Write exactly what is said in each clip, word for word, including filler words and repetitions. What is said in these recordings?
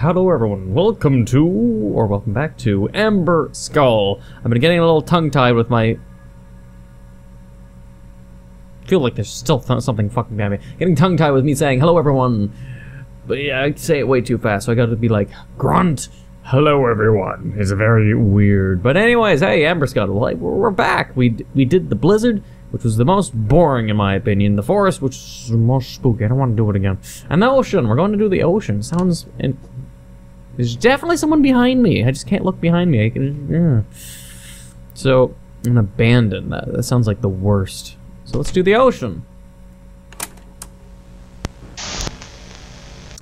Hello everyone, welcome to, or welcome back to, Amber Skull. I've been getting a little tongue-tied with my... I feel like there's still th something fucking behind me. Getting tongue-tied with me saying, hello everyone. But yeah, I say it way too fast, so I gotta be like, grunt, hello everyone. It's very weird. But anyways, hey, Amber Skull, we're back. We, d we did the blizzard, which was the most boring in my opinion. The forest, which is the most spooky. I don't want to do it again. And the ocean, we're going to do the ocean. Sounds... in There's definitely someone behind me. I just can't look behind me. I can, yeah. So, I'm gonna abandon that. That sounds like the worst. So let's do the ocean.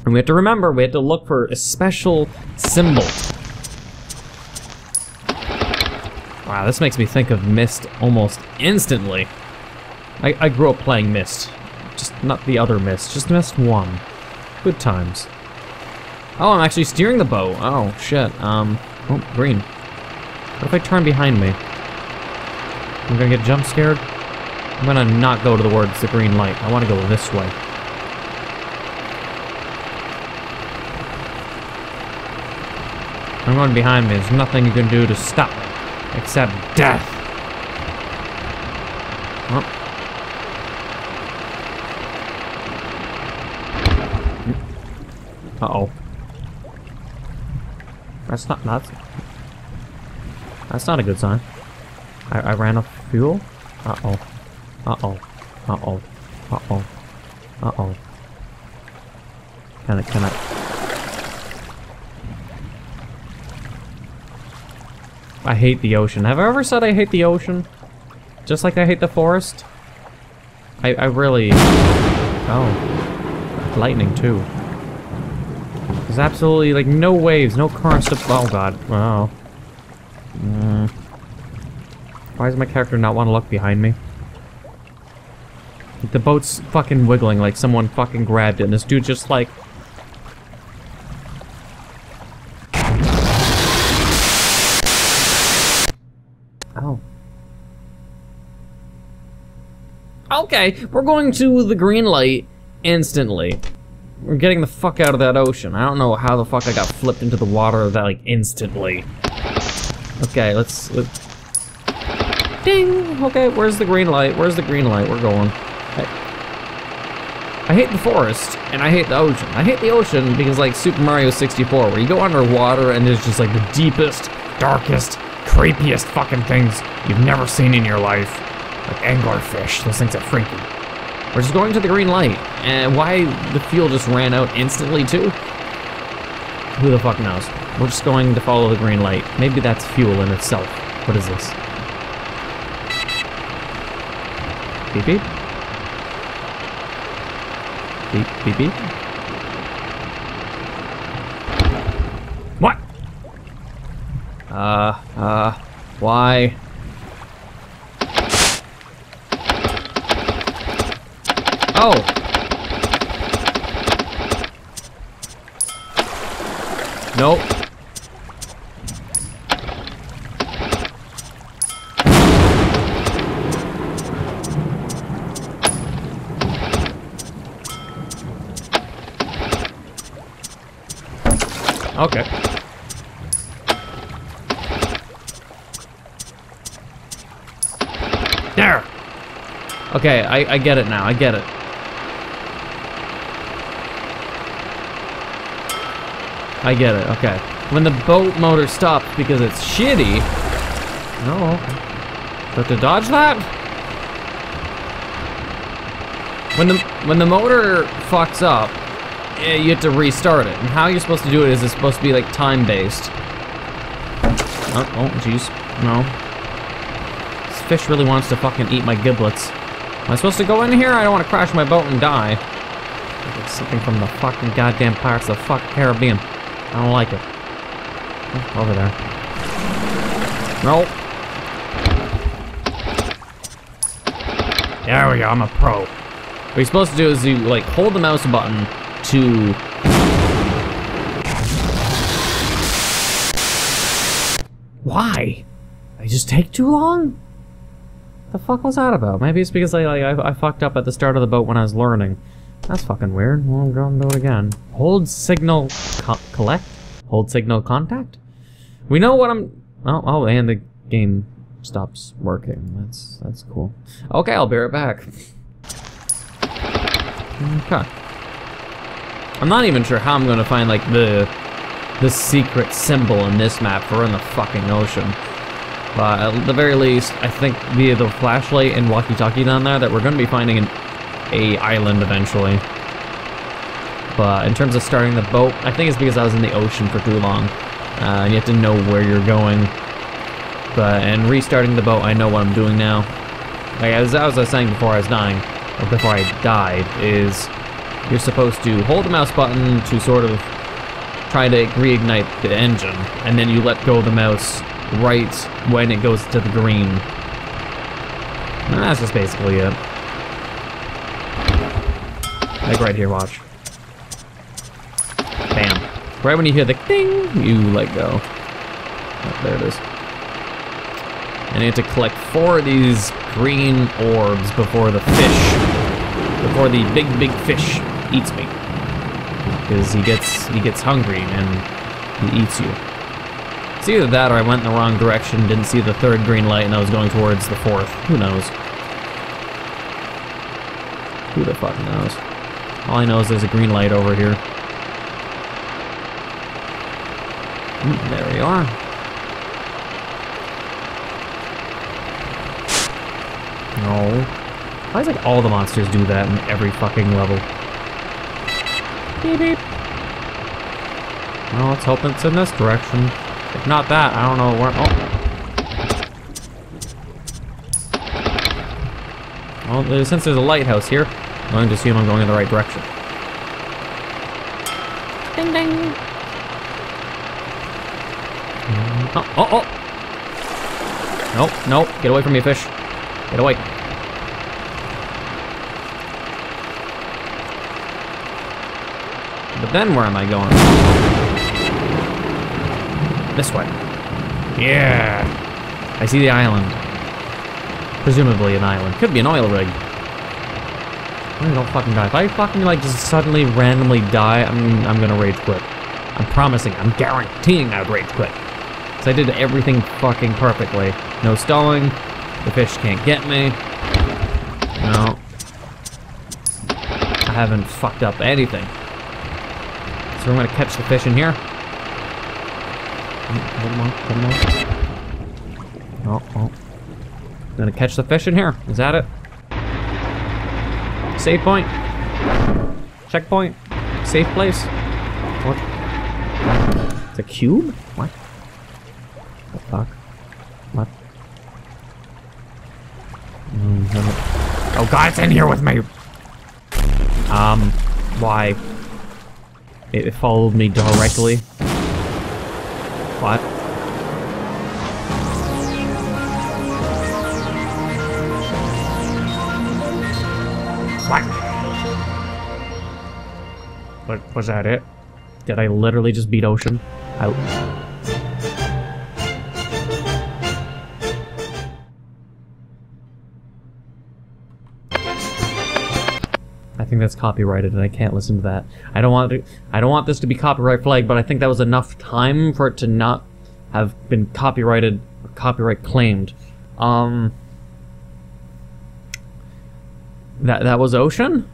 And we have to remember, we have to look for a special symbol. Wow, this makes me think of Myst almost instantly. I, I grew up playing Myst. Just not the other Myst, just Myst one. Good times. Oh, I'm actually steering the boat. Oh, shit. Um, oh, green. What if I turn behind me? I'm gonna get jump scared. I'm gonna not go to the towards the green light. I wanna go this way. I'm going behind me. There's nothing you can do to stop me, except death. Oh. Uh-oh. That's not that's, that's not a good sign. I, I ran off fuel. Uh oh. Uh oh. Uh oh. Uh oh. Uh oh. Can I? Can I? I hate the ocean. Have I ever said I hate the ocean? Just like I hate the forest. I I really. Oh. Lightning too. There's absolutely, like, no waves, no currents to- oh god, wow. Mm. Why does my character not want to look behind me? Like, the boat's fucking wiggling like someone fucking grabbed it, and this dude just, like... Ow. Okay, we're going to the green light instantly. We're getting the fuck out of that ocean. I don't know how the fuck I got flipped into the water that, like, instantly. Okay, let's... let's... Ding! Okay, where's the green light? Where's the green light? We're going. I, I hate the forest, and I hate the ocean. I hate the ocean because, like, Super Mario sixty-four, where you go underwater and there's just, like, the deepest, darkest, creepiest fucking things you've never seen in your life. Like anglerfish. Those things are freaky. We're just going to the green light. And why the fuel just ran out instantly too? Who the fuck knows? We're just going to follow the green light. Maybe that's fuel in itself. What is this? Beep beep. Beep beep beep. What? Uh, uh, why? Oh! Nope. Okay. There! Okay, I, I get it now, I get it. I get it, okay. When the boat motor stopped because it's shitty... No. But to dodge that? When the when the motor fucks up, you have to restart it. And how you're supposed to do it is it's supposed to be, like, time-based. Oh, oh, jeez. No. This fish really wants to fucking eat my giblets. Am I supposed to go in here? I don't want to crash my boat and die. It's something from the fucking goddamn Pirates of the fucking Caribbean. I don't like it. Oh, over there. Nope. There we go, I'm a pro. What you're supposed to do is you, like, hold the mouse button to... Why? I just take too long? What the fuck was that about? Maybe it's because I, like, I, I fucked up at the start of the boat when I was learning. That's fucking weird. Well, I'm going to do it again. Hold signal co collect? Hold signal contact? We know what I'm... Oh, oh, and the game stops working. That's that's cool. Okay, I'll be right back. Okay. I'm not even sure how I'm going to find, like, the... the secret symbol in this map. We're in the fucking ocean. But at the very least, I think via the flashlight and walkie-talkie down there that we're going to be finding an a island eventually. But in terms of starting the boat, I think it's because I was in the ocean for too long. Uh, and you have to know where you're going. But and restarting the boat, I know what I'm doing now. Like as, as I was saying before I was dying, or before I died, is you're supposed to hold the mouse button to sort of try to reignite the engine, and then you let go of the mouse right when it goes to the green. And that's just basically it. Like right here, watch. Bam. Right when you hear the ding, you let go. Oh, there it is. And you have to collect four of these green orbs before the fish, before the big, big fish eats me. Because he gets, he gets hungry and he eats you. It's either that or I went in the wrong direction, didn't see the third green light, and I was going towards the fourth. Who knows? Who the fuck knows? All I know is there's a green light over here. Mm, there we are. No. Why is like all the monsters do that in every fucking level? Beep beep. Well, let's hope it's in this direction. If not that, I don't know where. Oh. Well, since there's a lighthouse here, I'm going to assume I'm going in the right direction. Ding ding! Oh, oh, oh! Nope, nope, get away from me, fish. Get away. But then where am I going? This way. Yeah! I see the island. Presumably an island. Could be an oil rig. I don't fucking die. If I fucking like just suddenly randomly die, I'm I'm gonna rage quit. I'm promising. I'm guaranteeing I'd rage quit. Cause I did everything fucking perfectly. No stalling. The fish can't get me. No. I haven't fucked up anything. So we're gonna catch the fish in here. Hold him on. Hold him on. Oh, oh. I'm gonna catch the fish in here. Is that it? Save point. Checkpoint. Safe place. What? It's a cube? What? What the fuck? What? Mm-hmm. Oh god, it's in here with me! Um, why? It followed me directly. What? What? Was that it? Did I literally just beat Ocean? I... I think that's copyrighted, and I can't listen to that. I don't want to, I don't want this to be copyright flagged, but I think that was enough time for it to not have been copyrighted, or copyright claimed. Um, that that was Ocean.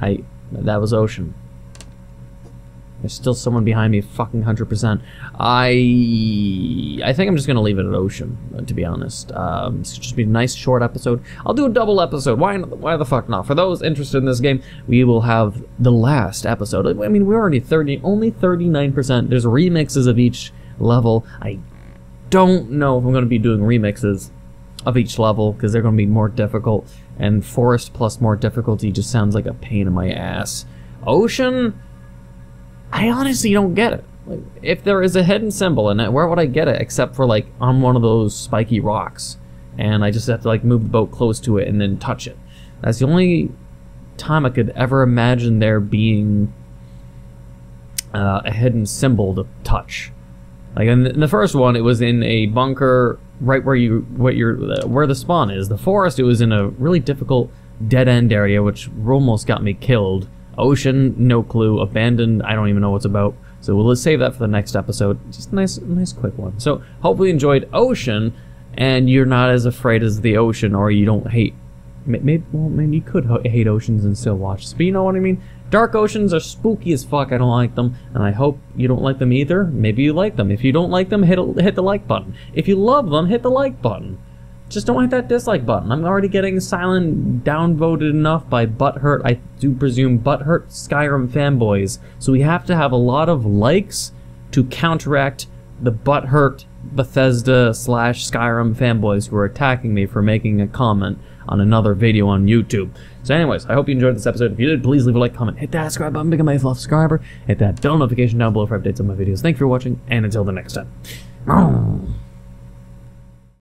I... that was Ocean. There's still someone behind me, fucking one hundred percent. I... I think I'm just gonna leave it at Ocean, to be honest. Um, it's just be a nice short episode. I'll do a double episode, why, why the fuck not? For those interested in this game, we will have the last episode. I mean, we're already thirty, only thirty-nine percent. There's remixes of each level. I don't know if I'm gonna be doing remixes of each level, because they're going to be more difficult, and forest plus more difficulty just sounds like a pain in my ass. Ocean? I honestly don't get it. Like, if there is a hidden symbol in it, where would I get it except for, like, on one of those spiky rocks, and I just have to, like, move the boat close to it and then touch it. That's the only time I could ever imagine there being uh, a hidden symbol to touch. Like, in the first one, it was in a bunker right where you what you're where the spawn is. The forest, it was in a really difficult dead end area, which almost got me killed. Ocean, no clue. Abandoned, I don't even know what's about. So we'll let's save that for the next episode. Just a nice, nice quick one. So hopefully you enjoyed Ocean, and you're not as afraid as the ocean, or you don't hate. Maybe, well, maybe you could hate oceans and still watch this, but you know what I mean. Dark oceans are spooky as fuck. I don't like them, and I hope you don't like them either. Maybe you like them. If you don't like them, hit hit the like button. If you love them, hit the like button. Just don't hit that dislike button. I'm already getting silent downvoted enough by butthurt, I do presume butthurt Skyrim fanboys. So we have to have a lot of likes to counteract the butthurt Bethesda slash Skyrim fanboys who are attacking me for making a comment on another video on YouTube. So anyways, I hope you enjoyed this episode. If you did, please leave a like, comment, hit that subscribe button, become a subscriber, hit that bell notification down below for updates on my videos. Thank you for watching, and until the next time.